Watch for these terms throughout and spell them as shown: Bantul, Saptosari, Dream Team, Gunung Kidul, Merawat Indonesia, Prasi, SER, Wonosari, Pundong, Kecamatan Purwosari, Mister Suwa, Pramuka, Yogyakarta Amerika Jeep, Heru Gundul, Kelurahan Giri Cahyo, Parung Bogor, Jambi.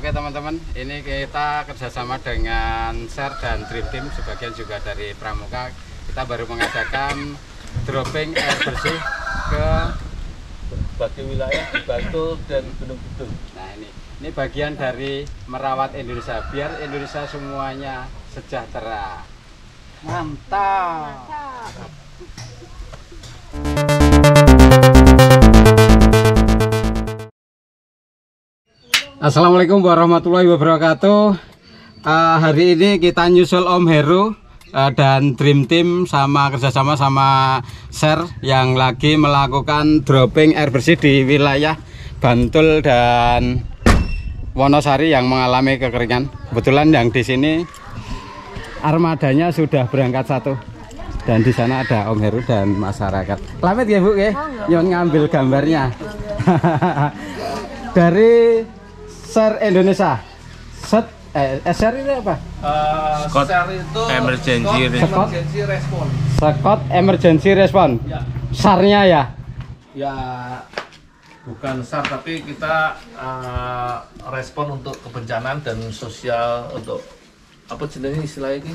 Oke teman-teman, ini kita kerjasama dengan SER dan Dream Team, sebagian juga dari Pramuka. Kita baru mengadakan dropping air bersih ke berbagai wilayah di Bantul dan Gunung Kidul. Nah ini bagian dari merawat Indonesia, biar Indonesia semuanya sejahtera. Mantap. Mantap. Assalamualaikum warahmatullahi wabarakatuh. Hari ini kita nyusul Om Heru dan Dream Team kerjasama sama SER yang lagi melakukan dropping air bersih di wilayah Bantul dan Wonosari yang mengalami kekeringan. Kebetulan yang di sini armadanya sudah berangkat satu, dan di sana ada Om Heru dan masyarakat. Selamat ya Bu ya, nyon ngambil gambarnya. Dari SER Indonesia. SER ini apa? Scott itu Emergency Response. Scott Emergency Response. Ya. SAR-nya ya? Ya, bukan SAR, tapi kita respon untuk kebencanaan dan sosial, untuk apa jenenge istilahnya ini?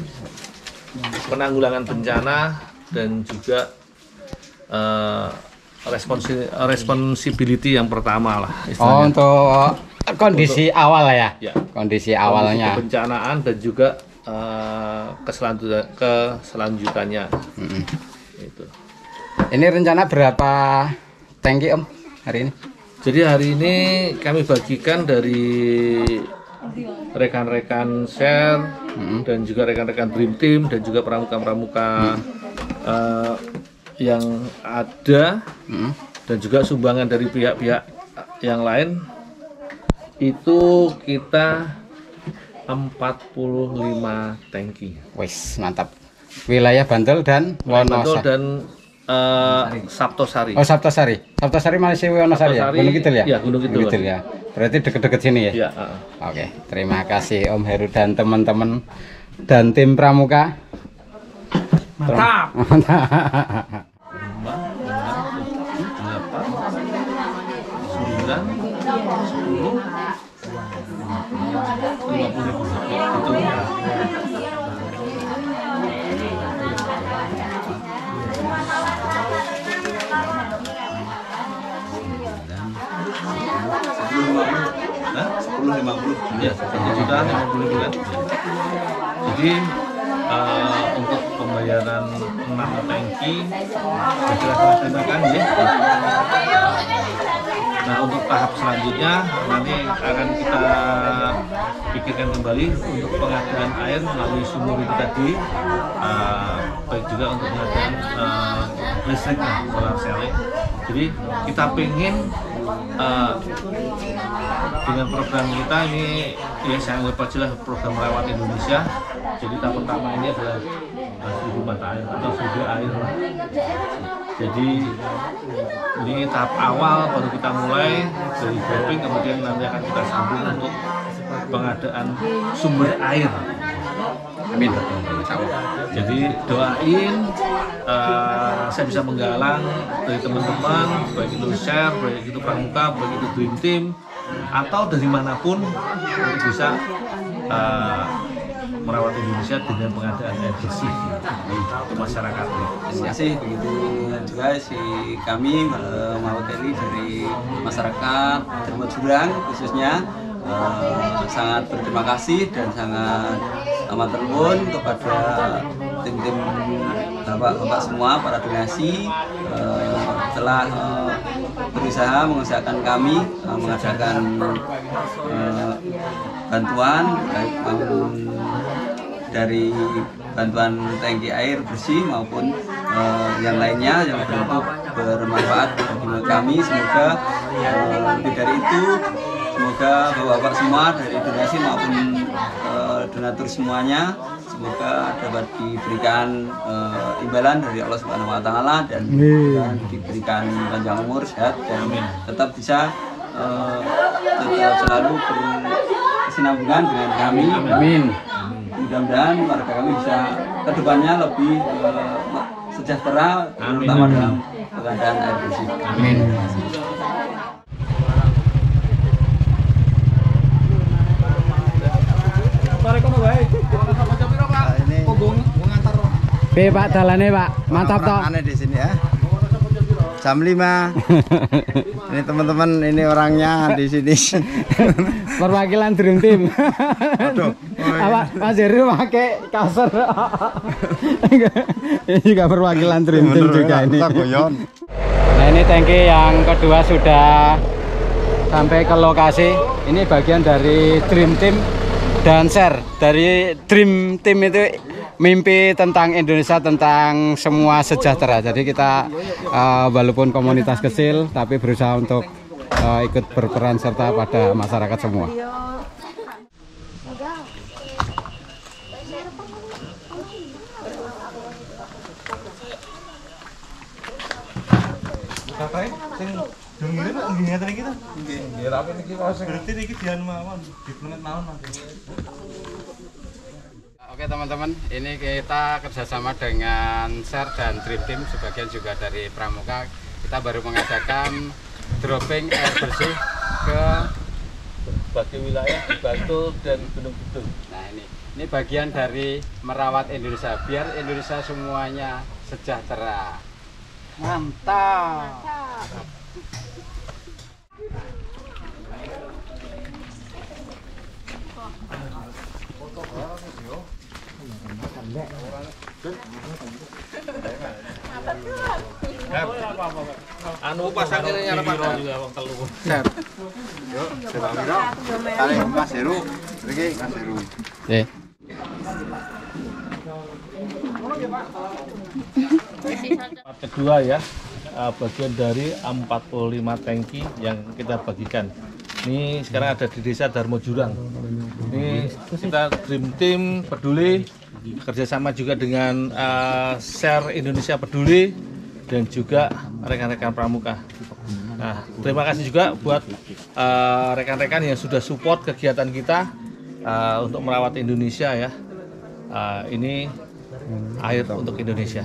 Penanggulangan bencana dan juga responsibility yang pertama lah istilahnya. Oh, untuk kondisi awal ya? Ya, kondisi awalnya, kebencanaan dan juga keselanjutannya. Itu. Ini rencana berapa tangki Om hari ini? Jadi hari ini kami bagikan dari rekan-rekan SER dan juga rekan-rekan Dream Team dan juga pramuka-pramuka yang ada dan juga sumbangan dari pihak-pihak yang lain. Itu kita 45 tangki. Wes, mantap. Wilayah Bantul dan Wonosari dan Saptosari. Oh, Saptosari. Saptosari masih Wonosari ya? Gunung Kidul ya? Iya, Gunung Kidul ya. Berarti deket-deket sini ya? Iya, Oke, terima kasih Om Heru dan teman-teman dan tim Pramuka. Mantap. Mantap. 1050 ya, 1.050.000. Jadi untuk pembayaran 6 tangki dilaksanakan ya. Nah, untuk tahap selanjutnya nanti akan kita pikirkan kembali untuk pengadaan air melalui sumur itu tadi, baik juga untuk pengadaan listrik dan solar cell. Jadi kita pengen dengan program kita ini, ya saya anggap aja lah program Merawat Indonesia. Jadi tahap pertama ini adalah sumber mata air atau sumber air. Jadi ini tahap awal baru kita mulai dari dropping, kemudian nanti akan kita sambung untuk pengadaan sumber air. Amin. Jadi doain saya bisa menggalang dari teman-teman, baik itu SER, baik itu Pramuka, baik itu Dream Team, atau dari manapun bisa merawat Indonesia dengan pengadaan air bersih untuk masyarakat. Terima kasih. Begitu juga si kami mewakili dari masyarakat Jurang khususnya sangat berterima kasih dan sangat amat terhormat kepada tim-tim bapak-bapak semua para donasi telah berusaha mengusahakan kami mengadakan bantuan, baik dari bantuan tangki air bersih maupun yang lainnya yang bermanfaat bagi kami. Semoga lebih dari itu, semoga bapak-bapak semua dari donasi maupun donatur semuanya semoga dapat diberikan imbalan dari Allah Subhanahu Wa Taala dan diberikan panjang umur, sehat dan tetap bisa tetap selalu berkesinambungan dengan kami. Amin. Mudah-mudahan warga kami bisa kedepannya lebih sejahtera, terutama dalam pengadaan air bersih. Amin. Be Pak dalane Pak, mantap toh. Aneh di sini ya. Jam 5. Ini teman-teman, ini orangnya di sini. Perwakilan Dream Team. Aduh. Apa Mas Jerry pakai kasur. Ini juga perwakilan Dream Team juga ini. Nah, ini tangki yang kedua sudah sampai ke lokasi. Ini bagian dari Dream Team dan SER. Dari Dream Team itu mimpi tentang Indonesia, tentang semua sejahtera. Jadi kita walaupun komunitas kecil, tapi berusaha untuk ikut berperan serta pada masyarakat semua. Oke teman-teman, ini kita kerjasama dengan SER dan Dream Team, sebagian juga dari Pramuka. Kita baru mengadakan dropping air bersih ke berbagai wilayah di Bantul dan Gunung Kidul. Nah ini bagian dari merawat Indonesia, biar Indonesia semuanya sejahtera. Mantap! Mantap. Anu pasangnya nyarapan juga wong telu. Sep. Yo, sebabiro. Kali Mas Heru, iki Mas Heru. Nggih. Part kedua ya, bagian dari 45 tangki yang kita bagikan. Ini sekarang ada di Desa Darmo Jurang. Ini kita Dream Team peduli, kerjasama juga dengan SER Indonesia Peduli dan juga rekan-rekan Pramuka. Nah, terima kasih juga buat rekan-rekan yang sudah support kegiatan kita untuk merawat Indonesia ya. Ini air untuk Indonesia.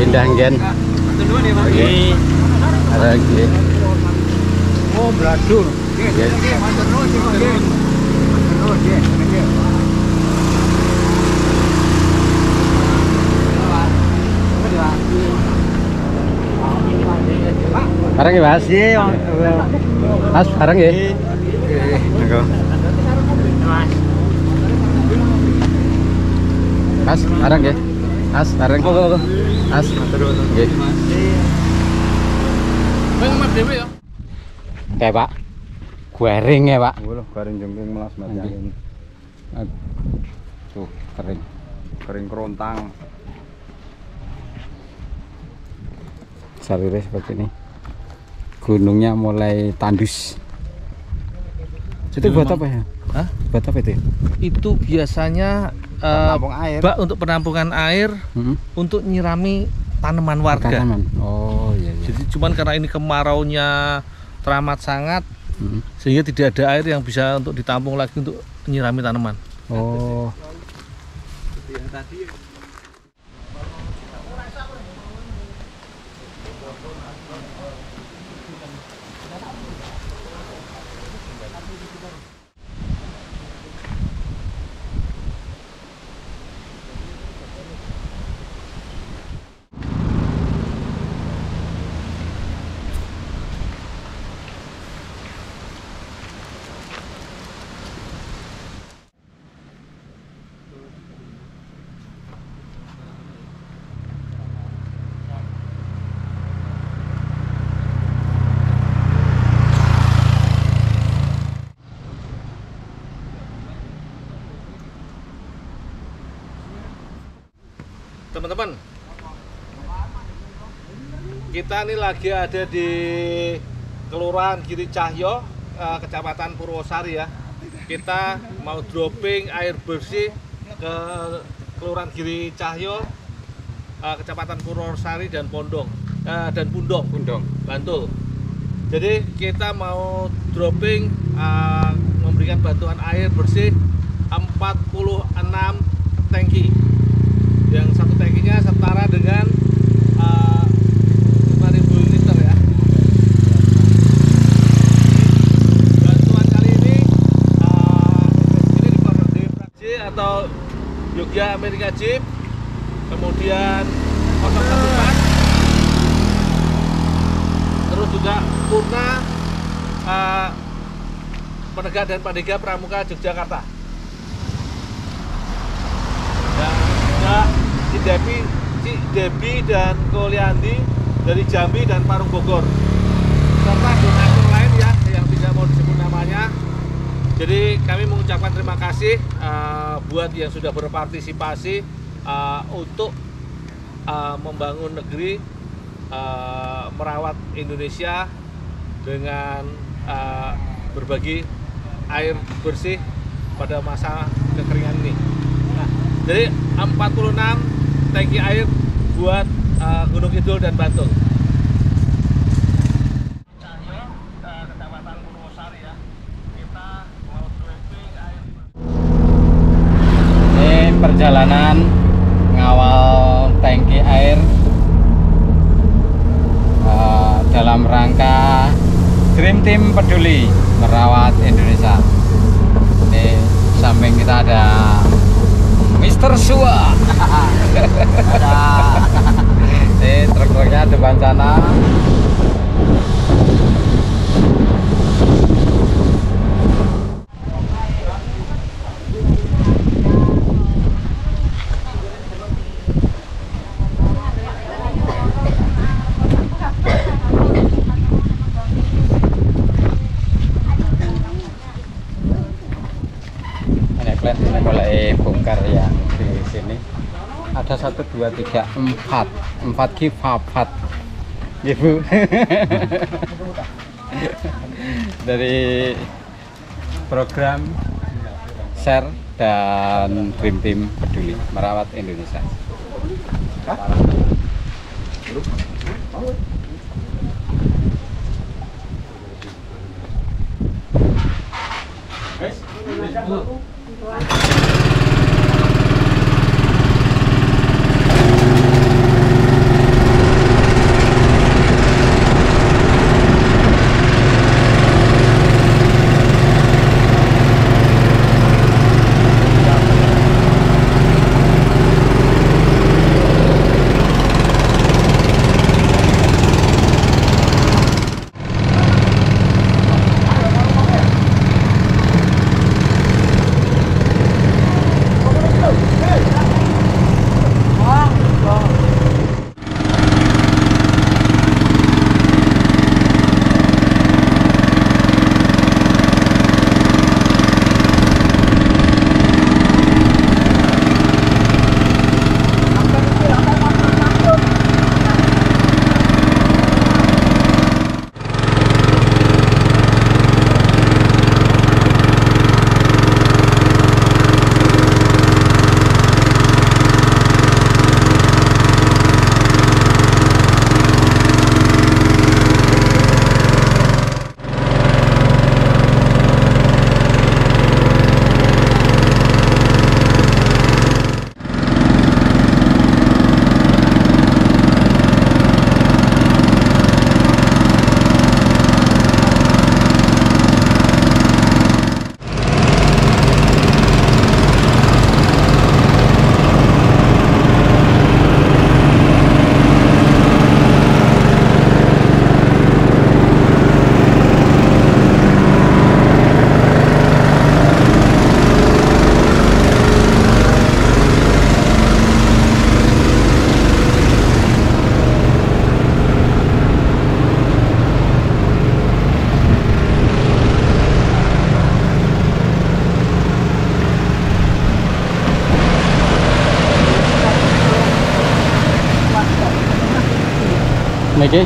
Indah gen. Oke. Ada lagi. Oh, beladur. Barang ya, Mas. Mas, barang ya. Mas, barang ya. As, bareng. As, terus. Nggih. Wong mah dhewe ya. Teh, Pak. Garing ya, Pak. Lho, garing jengking melas melas. Tuh, kering. Kering kerontang. Sarire seperti ini. Gunungnya mulai tandus. Itu buat apa ya? Hah? Buat apa itu? Itu biasanya air. Bak untuk penampungan air, untuk nyirami tanaman warga. Tanaman. Oh iya, iya. Jadi cuman karena ini kemaraunya teramat sangat, sehingga tidak ada air yang bisa untuk ditampung lagi untuk nyirami tanaman. Oh. Teman-teman, kita ini lagi ada di Kelurahan Giri Cahyo, Kecamatan Purwosari ya. Kita mau dropping air bersih ke Kelurahan Giri Cahyo, Kecamatan Purwosari dan Pundong, Bantul. Jadi kita mau dropping memberikan bantuan air bersih 46 tangki. Yang satu tangkinya setara dengan 5.000 liter ya. Bantuan kali ini dipakai di Prasi atau Yogyakarta Amerika Jeep, kemudian 014, terus juga Purna Penegak dan Pandega Pramuka Yogyakarta, dan juga Ci Debi dan Koliandi dari Jambi dan Parung Bogor, serta donatur lain ya yang tidak mau disebut namanya. Jadi kami mengucapkan terima kasih buat yang sudah berpartisipasi untuk membangun negeri merawat Indonesia dengan berbagi air bersih pada masa kekeringan ini. Nah, jadi 46 tangki air buat Gunung Kidul dan Bantul. Kecamatan Purwosari ya. Kita mau dropping air. Ini perjalanan ngawal tangki air dalam rangka Dream Team Peduli Merawat Indonesia. Ini samping kita ada Mister Suwa. Ini truk-truknya depan sana. Ini boleh bongkar yang di sini. Ada 1, 2, 3, 4 kifafat, Ibu. Dari program SER dan Dream Team Peduli Merawat Indonesia. Niki?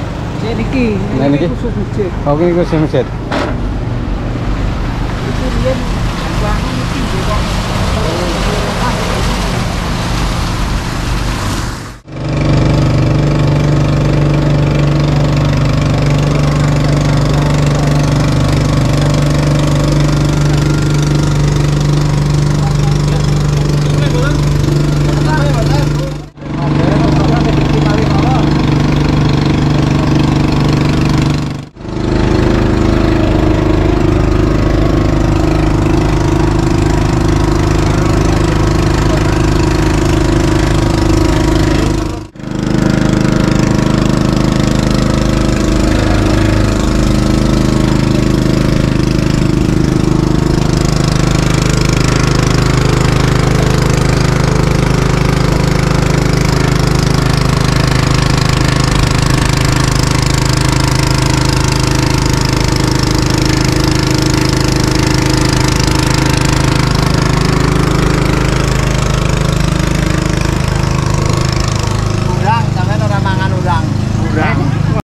Niki. Niki. Oke, gue sih mesin.